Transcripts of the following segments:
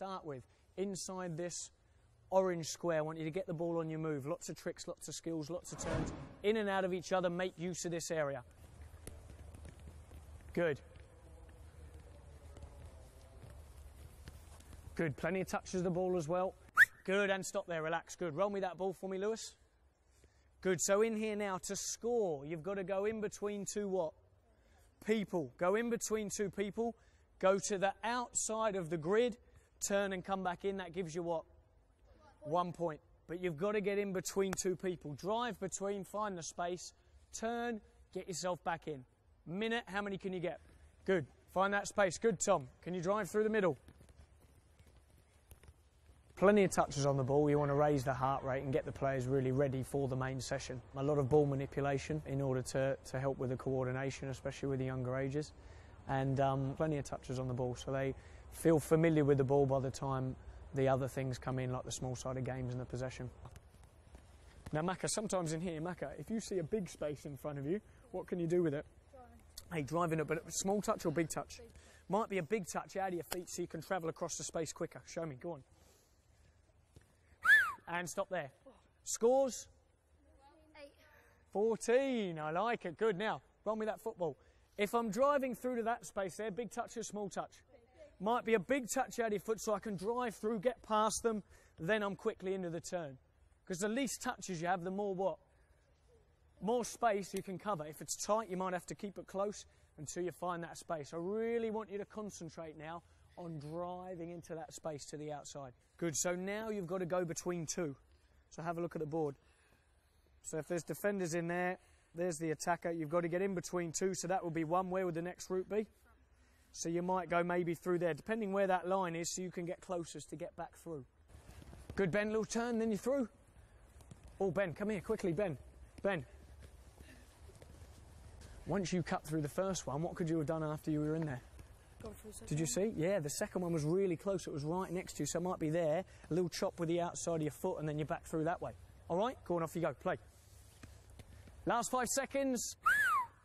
start with. Inside this orange square, I want you to get the ball on your move. Lots of tricks, lots of skills, lots of turns. In and out of each other, make use of this area. Good. Good, plenty of touches of the ball as well. Good, and stop there, relax, good. Roll me that ball for me, Lewis. Good, so in here now, to score, you've got to go in between two what? People. Go in between two people, go to the outside of the grid, turn and come back in. That gives you what? 1 point. But you've got to get in between two people. Drive between, find the space, turn, get yourself back in. Minute, how many can you get? Good, find that space. Good, Tom. Can you drive through the middle? Plenty of touches on the ball. You want to raise the heart rate and get the players really ready for the main session. A lot of ball manipulation in order to help with the coordination, especially with the younger ages. And plenty of touches on the ball, so they feel familiar with the ball by the time the other things come in, like the small-sided games and the possession. Now, Maka, sometimes in here, Maka, if you see a big space in front of you, what can you do with it? Drive. Hey, driving it, but small touch or big touch? Big. Might be a big touch out of your feet so you can travel across the space quicker. Show me, go on. And stop there. Scores? 8. 14, I like it. Good, now, run with that football. If I'm driving through to that space there, big touch or small touch? Big. Might be a big touch out of your foot so I can drive through, get past them, then I'm quickly into the turn. Because the least touches you have, the more what? More space you can cover. If it's tight, you might have to keep it close until you find that space. I really want you to concentrate now on driving into that space to the outside. Good, so now you've got to go between two. So have a look at the board. So if there's defenders in there, there's the attacker. You've got to get in between two, so that will be one. Where would the next route be? So you might go maybe through there, depending where that line is, so you can get closest to get back through. Good, Ben, little turn, then you're through. Oh, Ben, come here, quickly, Ben. Ben. Once you cut through the first one, what could you have done after you were in there? Did you see? Yeah, the second one was really close. It was right next to you, so it might be there. A little chop with the outside of your foot, and then you're back through that way. All right, go on, off you go. Play. Last 5 seconds.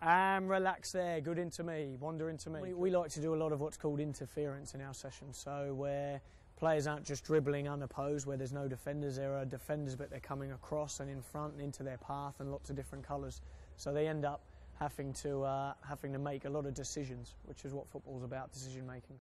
And relax there. Good into me. Wander into me. We like to do a lot of what's called interference in our session, so where players aren't just dribbling unopposed, where there's no defenders. There are defenders, but they're coming across and in front and into their path and lots of different colours. So they end up having to make a lot of decisions, which is what football's about, decision making.